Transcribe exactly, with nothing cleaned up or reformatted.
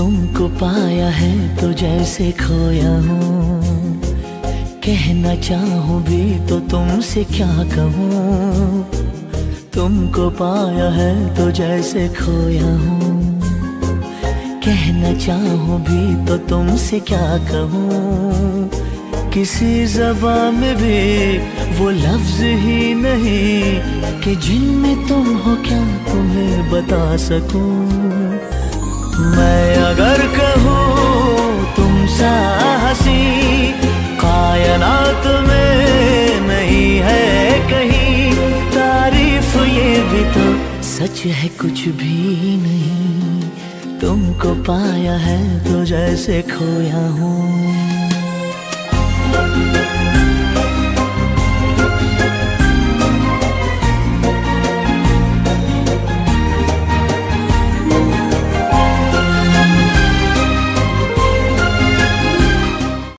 तुमको पाया है तो जैसे खोया हूँ, कहना चाहूँ भी तो तुमसे क्या कहूँ। तुमको पाया है तो जैसे खोया हूँ, कहना चाहूँ भी तो तुमसे क्या कहूँ। किसी ज़बान में भी वो लफ्ज़ ही नहीं कि जिनमें तुम हो, क्या तुम्हें बता सकूं। मैं अगर कहूँ तुम सा हंसी कायनात में नहीं है कहीं, तारीफ ये भी तो सच है कुछ भी नहीं। तुमको पाया है तो जैसे खोया हूँ।